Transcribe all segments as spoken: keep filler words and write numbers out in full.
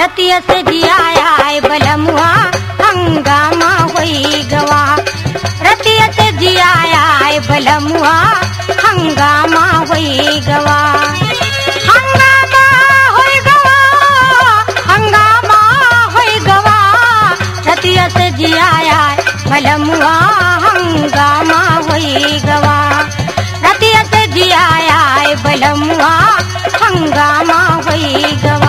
रतिया सजिया आए बलमुआ हंगामा होई गया। रतिया सजिया आए बलमुआ हंगामा होई गया। हंगामा होई गया, हंगामा होई गया। रतिया सजिया आए बलमुआ हंगामा होई गया। रतिया सजिया आए बलमुआ हंगामा होई गया।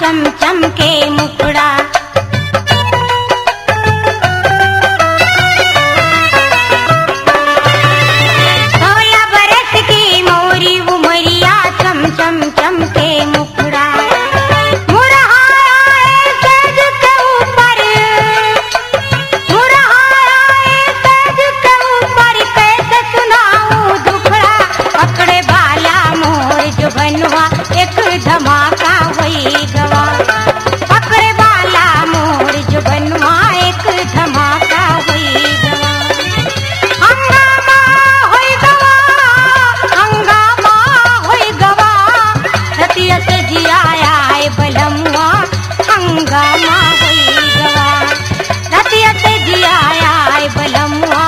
चम चम के मुकुड़ा सोलह बरस की मोरी उमरिया चम चम चम के मुकुड़ा। मुरहाया है तेज के ऊपर, मुरहाया है तेज के ऊपर। कैसे सुनाऊं दुखड़ा पकड़े वाला मोर जो बनवा एक धमाका होई गया। पकड़े वाला मोर जो बनवा एक धमाका होई गया। हंगामा होई गया, हंगामा होई गया। रतिया सजिया आए बलमुआ हंगामा होई गया। रतिया सजिया आए बलमुआ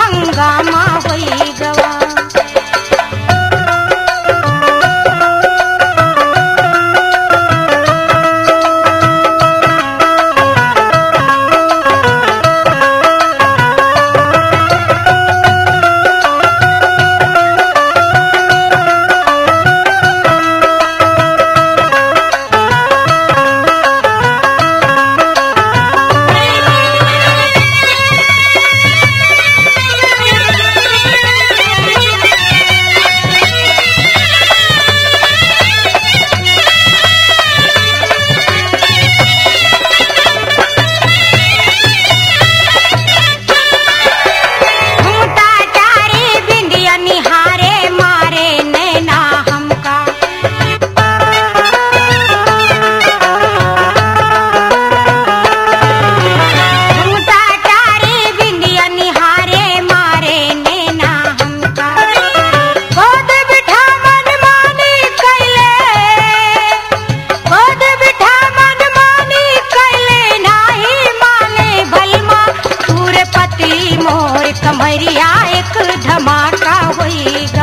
हंगामा होई गया। मोर कमरिया एक धमाका होई गया।